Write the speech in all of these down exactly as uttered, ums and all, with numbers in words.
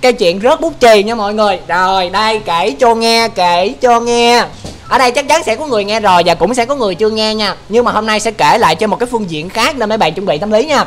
cái chuyện rớt bút chì nha mọi người. Rồi đây, kể cho nghe, kể cho nghe. Ở đây chắc chắn sẽ có người nghe rồi và cũng sẽ có người chưa nghe nha. Nhưng mà hôm nay sẽ kể lại cho một cái phương diện khác nên mấy bạn chuẩn bị tâm lý nha.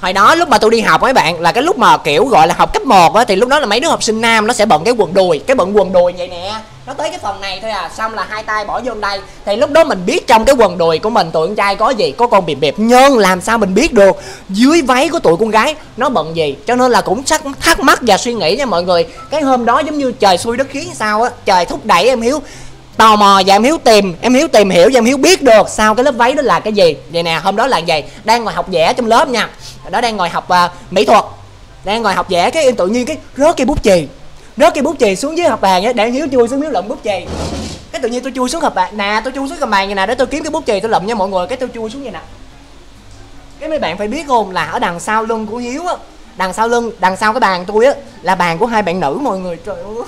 Hồi đó lúc mà tôi đi học mấy bạn, là cái lúc mà kiểu gọi là học cấp một á, thì lúc đó là mấy đứa học sinh nam nó sẽ bận cái quần đùi, cái bận quần đùi vậy nè, nó tới cái phần này thôi à, xong là hai tay bỏ vô đây. Thì lúc đó mình biết trong cái quần đùi của mình tụi con trai có gì, có con bịp bẹp, nhưng làm sao mình biết được dưới váy của tụi con gái nó bận gì. Cho nên là cũng thắc mắc và suy nghĩ nha mọi người. Cái hôm đó giống như trời xui đất khiến sao á, trời thúc đẩy em Hiếu tò mò và em Hiếu tìm, em Hiếu tìm hiểu và em Hiếu biết được sao cái lớp váy đó là cái gì. Vậy nè, hôm đó là vậy, đang ngồi học vẽ trong lớp nha, đó đang ngồi học uh, mỹ thuật, đang ngồi học vẽ, cái em tự nhiên cái rớt cây bút chì, rớt cây bút chì xuống dưới học bàn á, để Hiếu chui xuống, Hiếu lụm bút chì. Cái tự nhiên tôi chui xuống học bàn nè, tôi chui xuống cầm bàn như nè, để tôi kiếm cái bút chì tôi lụm nha mọi người. Cái tôi chui xuống vậy nè, cái mấy bạn phải biết không, là ở đằng sau lưng của Hiếu á, đằng sau lưng, đằng sau cái bàn tôi á, là bàn của hai bạn nữ mọi người. Trời ơi,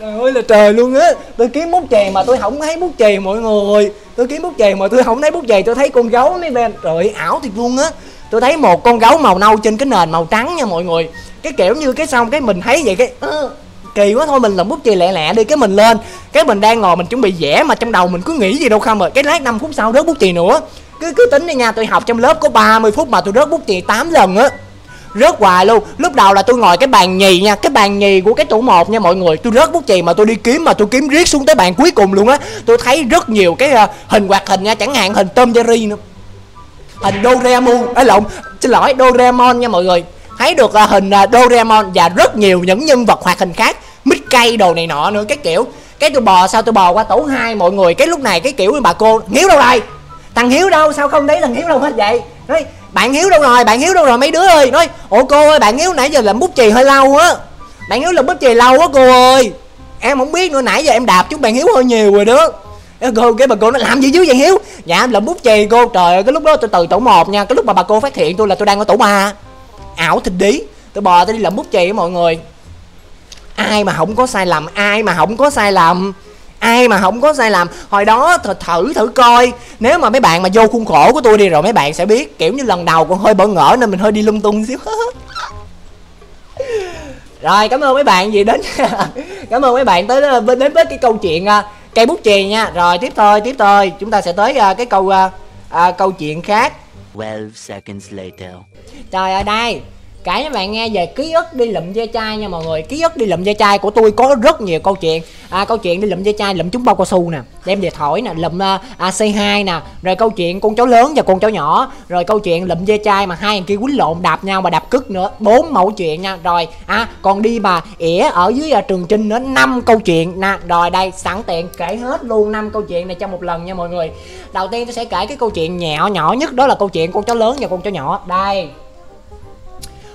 trời ơi là trời luôn á. Tôi kiếm bút chì mà tôi không thấy bút chì mọi người. Tôi kiếm bút chì mà tôi không thấy bút chì, tôi thấy con gấu mấy bên. Trời ơi, ảo thiệt luôn á. Tôi thấy một con gấu màu nâu trên cái nền màu trắng nha mọi người. Cái kiểu như cái xong cái mình thấy vậy cái uh, kỳ quá, thôi mình làm bút chì lẹ lẹ đi. Cái mình lên, cái mình đang ngồi mình chuẩn bị vẽ mà trong đầu mình cứ nghĩ gì đâu không rồi. Cái lát năm phút sau rớt bút chì nữa. Cứ cứ tính đi nha, tôi học trong lớp có ba mươi phút mà tôi rớt bút chì tám lần á, rớt hoài luôn. Lúc đầu là tôi ngồi cái bàn nhì nha, cái bàn nhì của cái tủ một nha mọi người. Tôi rớt bút chì mà tôi đi kiếm, mà tôi kiếm riết xuống tới bàn cuối cùng luôn á. Tôi thấy rất nhiều cái uh, hình hoạt hình nha, chẳng hạn hình Tom Jerry nữa, hình Doraemon, ấy lộn, xin lỗi Doraemon nha mọi người. Thấy được uh, hình uh, Doraemon và rất nhiều những nhân vật hoạt hình khác, Mickey đồ này nọ nữa. Cái kiểu cái tôi bò sao tôi bò qua tủ hai mọi người. Cái lúc này cái kiểu bà cô Hiếu đâu đây, thằng Hiếu đâu, sao không thấy thằng Hiếu đâu hết vậy. Nói bạn Hiếu đâu rồi, bạn Hiếu đâu rồi mấy đứa ơi. Nói ủa cô ơi, bạn Hiếu nãy giờ làm bút chì hơi lâu á, bạn Hiếu làm bút chì lâu á cô ơi, em không biết nữa, nãy giờ em đạp chút bạn Hiếu hơi nhiều rồi đó cô. Cái bà cô nó làm gì chứ vậy Hiếu? Dạ em làm bút chì cô. Trời ơi, cái lúc đó tôi từ tủ một nha, cái lúc mà bà cô phát hiện tôi là tôi đang ở tủ ba. Ảo thịt đí, tôi bò tôi đi làm bút chì á mọi người. Ai mà không có sai lầm, ai mà không có sai lầm, ai mà không có sai lầm. Hồi đó th thử thử coi, nếu mà mấy bạn mà vô khuôn khổ của tôi đi rồi mấy bạn sẽ biết. Kiểu như lần đầu còn hơi bỡ ngỡ nên mình hơi đi lung tung xíu. Rồi, cảm ơn mấy bạn gì đến cảm ơn mấy bạn tới đến với cái câu chuyện uh, cây bút chì nha. Rồi tiếp thôi, tiếp thôi chúng ta sẽ tới uh, cái câu uh, uh, câu chuyện khác. Twelve seconds later. Trời ơi, đây kể các bạn nghe về ký ức đi lụm ve chai nha mọi người. Ký ức đi lụm ve chai của tôi có rất nhiều câu chuyện. À, câu chuyện đi lụm ve chai, lụm trúng bao cao su nè, đem về thổi nè, lụm à, xê hai nè, rồi câu chuyện con cháu lớn và con cháu nhỏ, rồi câu chuyện lụm ve chai mà hai thằng kia quýnh lộn đạp nhau mà đạp cứt nữa, bốn mẫu chuyện nha. Rồi à, còn đi mà ỉa ở dưới à, Trường Chinh nữa, năm câu chuyện nè. Rồi đây sẵn tiện kể hết luôn năm câu chuyện này trong một lần nha mọi người. Đầu tiên tôi sẽ kể cái câu chuyện nhỏ nhỏ nhất, đó là câu chuyện con cháu lớn và con cháu nhỏ. Đây,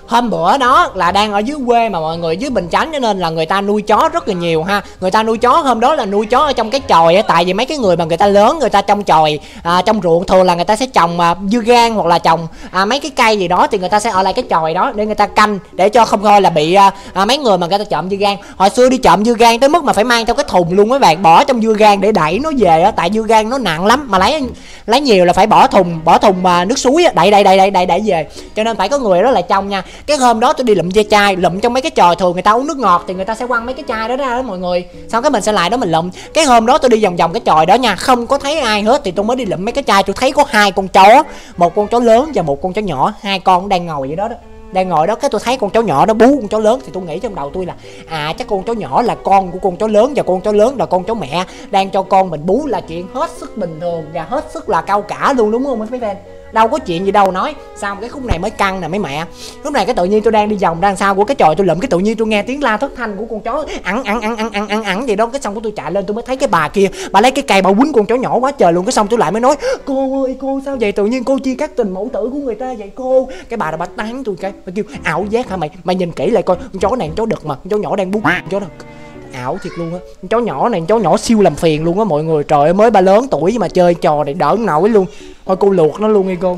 hôm bữa đó là đang ở dưới quê mà mọi người, dưới Bình Chánh, cho nên là người ta nuôi chó rất là nhiều ha. Người ta nuôi chó, hôm đó là nuôi chó ở trong cái chòi á, tại vì mấy cái người mà người ta lớn, người ta trong chòi à, trong ruộng thường là người ta sẽ trồng à, dưa gang hoặc là trồng à, mấy cái cây gì đó, thì người ta sẽ ở lại cái chòi đó để người ta canh, để cho không coi là bị à, à, mấy người mà người ta trộm dưa gang. Hồi xưa đi trộm dưa gang tới mức mà phải mang theo cái thùng luôn mấy bạn, bỏ trong dưa gang để đẩy nó về á, tại dưa gang nó nặng lắm mà lấy lấy nhiều là phải bỏ thùng, bỏ thùng mà nước suối á, đẩy đẩy đẩy đẩy đẩy đẩy về, cho nên phải có người đó là trong nha. Cái hôm đó tôi đi lụm ve chai, lụm trong mấy cái chòi, thường người ta uống nước ngọt thì người ta sẽ quăng mấy cái chai đó ra đó mọi người, xong cái mình sẽ lại đó mình lụm. Cái hôm đó tôi đi vòng vòng cái chòi đó nha, không có thấy ai hết, thì tôi mới đi lụm mấy cái chai. Tôi thấy có hai con chó, một con chó lớn và một con chó nhỏ, hai con đang ngồi vậy đó đó, đang ngồi đó. Cái tôi thấy con chó nhỏ nó bú con chó lớn, thì tôi nghĩ trong đầu tôi là à, chắc con chó nhỏ là con của con chó lớn và con chó lớn là con chó mẹ, đang cho con mình bú là chuyện hết sức bình thường và hết sức là cao cả luôn, đúng không mấy bạn? Đâu có chuyện gì đâu nói. Xong cái khúc này mới căng nè mấy mẹ. Lúc này cái tự nhiên tôi đang đi vòng ra sau của cái chòi tôi lụm, cái tự nhiên tôi nghe tiếng la thất thanh của con chó ẵn ẵn ẵn ẵn ẵn ẵn ẵn vậy đó. Cái xong của tôi chạy lên tôi mới thấy cái bà kia, bà lấy cái cây bà quýnh con chó nhỏ quá trời luôn. Cái xong tôi lại mới nói cô ơi cô sao vậy, tự nhiên cô chia cắt tình mẫu tử của người ta vậy cô. Cái bà đó bà tán tôi, cái bà kêu ảo giác hả mày, mày nhìn kỹ lại coi, con chó này con chó đực mà, con chó nhỏ đang bú chó đực. Ảo thiệt luôn á, chó nhỏ này chó nhỏ siêu làm phiền luôn á mọi người. Trời ơi, mới ba lớn tuổi mà chơi trò này đỡ nổi luôn, thôi cô luộc nó luôn đi cô.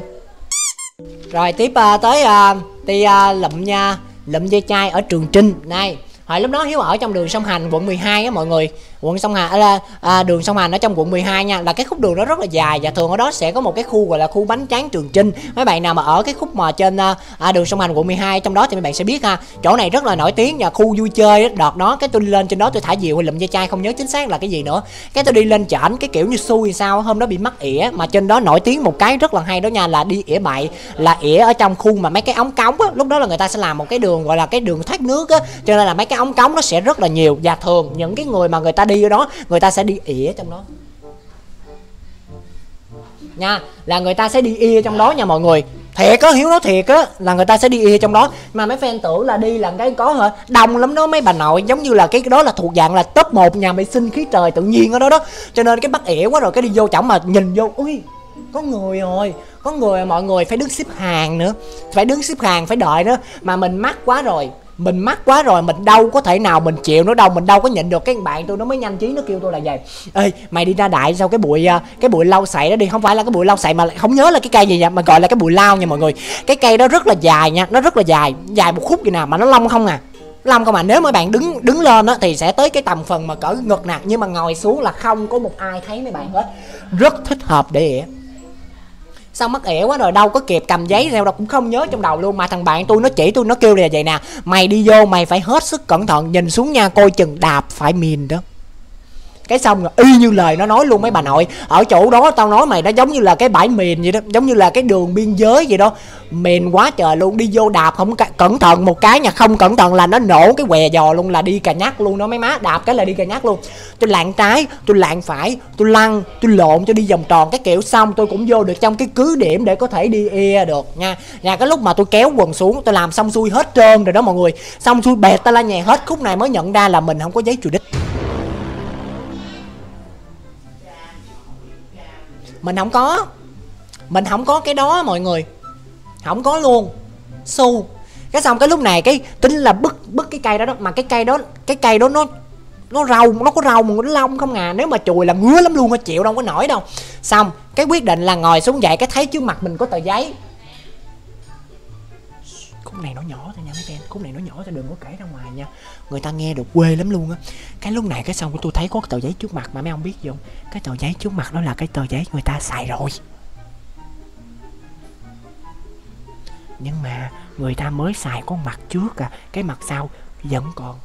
Rồi tiếp uh, tới uh, thì uh, lụm nha, lụm ve chai ở Trường Chinh này. Hồi lúc đó Hiếu ở trong đường Sông Hành, quận mười hai á mọi người. quận Sông Hàn, là à, đường Sông Hàn ở trong quận mười hai nha, là cái khúc đường đó rất là dài và thường ở đó sẽ có một cái khu gọi là khu bánh tráng Trường Chinh. Mấy bạn nào mà ở cái khúc mà trên à, đường Sông Hàn quận mười hai trong đó thì mấy bạn sẽ biết ha, chỗ này rất là nổi tiếng và khu vui chơi. Đợt đó cái tôi lên trên đó tôi thả diều hay lụm dây chai không nhớ chính xác là cái gì nữa, cái tôi đi lên chảnh cái kiểu như xui sao hôm đó bị mắc ỉa. Mà trên đó nổi tiếng một cái rất là hay đó nha, là đi ỉa bậy, là ỉa ở trong khu mà mấy cái ống cống á. Lúc đó là người ta sẽ làm một cái đường gọi là cái đường thoát nước á, cho nên là mấy cái ống cống nó sẽ rất là nhiều, và thường những cái người mà người ta đi ở đó người ta sẽ đi ỉa trong đó nha, là người ta sẽ đi ỉa trong đó nha mọi người. Thiệt á, Hiếu nói thiệt á, là người ta sẽ đi ỉa trong đó. Mà mấy fan tưởng là đi làm cái có hả, đông lắm đó mấy bà nội, giống như là cái đó là thuộc dạng là top một nhà vệ sinh khí trời tự nhiên ở đó đó. Cho nên cái bắt ỉa quá rồi, cái đi vô chổng mà nhìn vô, ui có người rồi, có người, mọi người phải đứng xếp hàng nữa, phải đứng xếp hàng, phải đợi nữa. Mà mình mắc quá rồi, mình mắc quá rồi, mình đâu có thể nào mình chịu nữa đâu, mình đâu có nhịn được. Cái bạn tôi nó mới nhanh trí, nó kêu tôi là vậy: ê mày đi ra đại sao cái bụi cái bụi lau sậy đó đi. Không phải là cái bụi lau sậy mà không nhớ là cái cây gì nha, mà gọi là cái bụi lau nha mọi người. Cái cây đó rất là dài nha, nó rất là dài, dài một khúc gì nào mà nó long không à, long không à. Nếu mà bạn đứng đứng lên đó thì sẽ tới cái tầm phần mà cỡ ngực nè, nhưng mà ngồi xuống là không có một ai thấy mấy bạn hết, rất thích hợp để ỉa. Sao mắc ỉa quá rồi đâu có kịp cầm giấy theo đâu, cũng không nhớ trong đầu luôn. Mà thằng bạn tôi nó chỉ tôi, nó kêu là vậy nè: mày đi vô mày phải hết sức cẩn thận, nhìn xuống nha, coi chừng đạp phải mìn đó. Cái xong rồi y như lời nó nói luôn mấy bà nội. Ở chỗ đó tao nói mày, nó giống như là cái bãi mìn vậy đó, giống như là cái đường biên giới vậy đó, mìn quá trời luôn. Đi vô đạp không cẩn thận một cái nha, không cẩn thận là nó nổ cái què giò luôn, là đi cà nhắc luôn đó mấy má. Đạp cái là đi cà nhắc luôn. Tôi lạng trái, tôi lạng phải, tôi lăn, tôi lộn, tôi đi vòng tròn cái kiểu. Xong tôi cũng vô được trong cái cứ điểm để có thể đi e được nha. Nhà cái lúc mà tôi kéo quần xuống, tôi làm xong xuôi hết trơn rồi đó mọi người. Xong xuôi bẹt ta la nhà hết khúc này mới nhận ra là mình không có giấy trù đích, mình không có, mình không có cái đó mọi người, không có luôn xu. Cái xong cái lúc này cái tính là bứt bứt cái cây đó đó, mà cái cây đó cái cây đó nó nó râu, nó có râu mà nó lông không à, nếu mà chùi là ngứa lắm luôn, nó chịu đâu có nổi đâu. Xong cái quyết định là ngồi xuống dậy, cái thấy trước mặt mình có tờ giấy. Khúc này nó nhỏ thôi nha mấy em, khúc này nó nhỏ thôi đừng có kể ra ngoài nha, người ta nghe được quê lắm luôn á. Cái lúc này cái xong của tôi thấy có cái tờ giấy trước mặt mà mấy ông biết gì không? Cái tờ giấy trước mặt đó là cái tờ giấy người ta xài rồi, nhưng mà người ta mới xài có mặt trước à, cái mặt sau vẫn còn.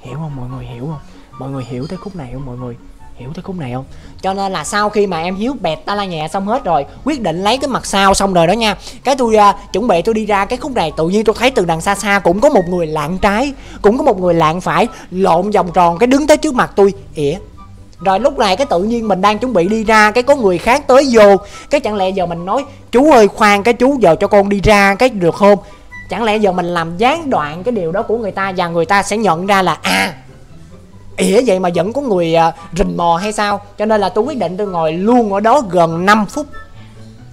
Hiểu không mọi người, hiểu không? Mọi người hiểu tới khúc này không mọi người? Hiểu tới khúc này không? Cho nên là sau khi mà em Hiếu bẹt ta la nhẹ xong hết rồi, quyết định lấy cái mặt sau xong rồi đó nha. Cái tôi uh, chuẩn bị tôi đi ra cái khúc này, tự nhiên tôi thấy từ đằng xa xa cũng có một người lạng trái, cũng có một người lạng phải, lộn vòng tròn cái đứng tới trước mặt tôi ỉa. Rồi lúc này cái tự nhiên mình đang chuẩn bị đi ra, cái có người khác tới vô, cái chẳng lẽ giờ mình nói chú ơi khoan cái chú giờ cho con đi ra cái được không? Chẳng lẽ giờ mình làm gián đoạn cái điều đó của người ta, và người ta sẽ nhận ra là à ỉa vậy mà vẫn có người à, rình mò hay sao. Cho nên là tôi quyết định tôi ngồi luôn ở đó gần năm phút,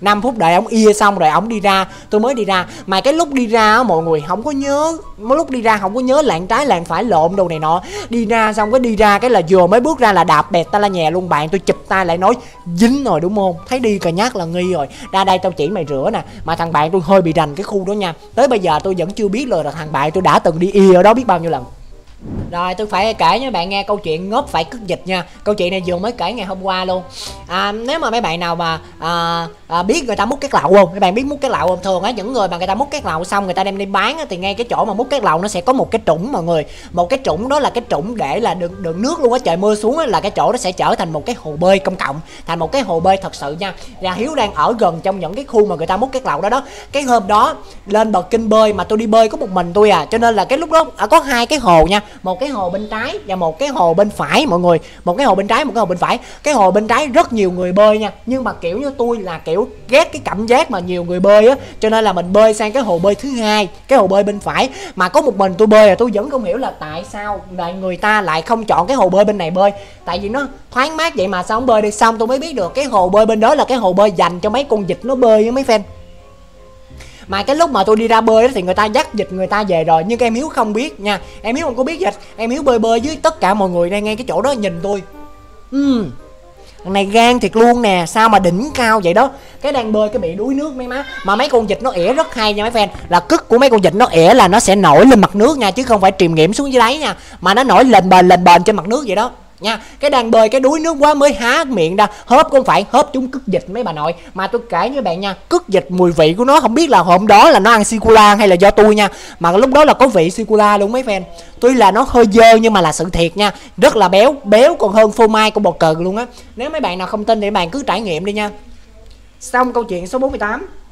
năm phút đợi ổng ia xong rồi ổng đi ra tôi mới đi ra. Mà cái lúc đi ra á mọi người không có nhớ, mấy lúc đi ra không có nhớ lạng trái lạng phải lộn đồ này nọ. Đi ra xong cái đi ra cái là vừa mới bước ra là đạp bẹt ta la nhè luôn. Bạn tôi chụp tay lại nói: dính rồi đúng không, thấy đi cà nhát là nghi rồi, ra đây tao chỉ mày rửa nè. Mà thằng bạn tôi hơi bị rành cái khu đó nha, tới bây giờ tôi vẫn chưa biết rồi là thằng bạn tôi đã từng đi ia ở đó biết bao nhiêu lần. Rồi tôi phải kể cho bạn nghe câu chuyện ngốp phải cất dịch nha. Câu chuyện này vừa mới kể ngày hôm qua luôn. à, Nếu mà mấy bạn nào mà à, à, biết người ta múc cát lậu không? Mấy bạn biết múc cát lậu không? Thường á những người mà người ta múc cát lậu xong người ta đem đi bán á, thì ngay cái chỗ mà múc cát lậu nó sẽ có một cái trũng mọi người. Một cái trũng đó là cái trũng để là đựng, đựng nước luôn á. Trời mưa xuống á, là cái chỗ đó sẽ trở thành một cái hồ bơi công cộng, thành một cái hồ bơi thật sự nha. Và Hiếu đang ở gần trong những cái khu mà người ta múc cát lậu đó đó. Cái hôm đó lên bờ kinh bơi mà tôi đi bơi có một mình tôi à, cho nên là cái lúc đó à, có hai cái hồ nha, một cái hồ bên trái và một cái hồ bên phải mọi người. Một cái hồ bên trái, một cái hồ bên phải. Cái hồ bên trái rất nhiều người bơi nha, nhưng mà kiểu như tôi là kiểu ghét cái cảm giác mà nhiều người bơi á, cho nên là mình bơi sang cái hồ bơi thứ hai, cái hồ bơi bên phải. Mà có một mình tôi bơi là tôi vẫn không hiểu là tại sao lại người ta lại không chọn cái hồ bơi bên này bơi, tại vì nó thoáng mát vậy mà sao không bơi đi. Xong tôi mới biết được cái hồ bơi bên đó là cái hồ bơi dành cho mấy con vịt nó bơi với mấy fan. Mà cái lúc mà tôi đi ra bơi đó thì người ta dắt vịt người ta về rồi, nhưng em Hiếu không biết nha. Em Hiếu không có biết vịt, em Hiếu bơi bơi với tất cả mọi người đang ngay cái chỗ đó nhìn tôi. Ừ. Thằng này gan thiệt luôn nè, sao mà đỉnh cao vậy đó. Cái đang bơi cái bị đuối nước mấy má. Mà mấy con vịt nó ỉa rất hay nha mấy fan. Là cứt của mấy con vịt nó ỉa là nó sẽ nổi lên mặt nước nha, chứ không phải chìm nghiệm xuống dưới đáy nha. Mà nó nổi lên bền lên bền trên mặt nước vậy đó nha. Cái đang bơi cái đuối nước quá mới há miệng ra hớp, cũng phải hớp trúng cứt vịt mấy bà nội. Mà tôi kể với bạn nha, cứt vịt mùi vị của nó không biết là hôm đó là nó ăn sô cô la hay là do tôi nha, mà lúc đó là có vị sô cô la luôn mấy fan. Tuy là nó hơi dơ nhưng mà là sự thiệt nha, rất là béo, béo còn hơn phô mai của bột cờ luôn á. Nếu mấy bạn nào không tin thì mấy bạn cứ trải nghiệm đi nha. Xong câu chuyện số bốn mươi tám.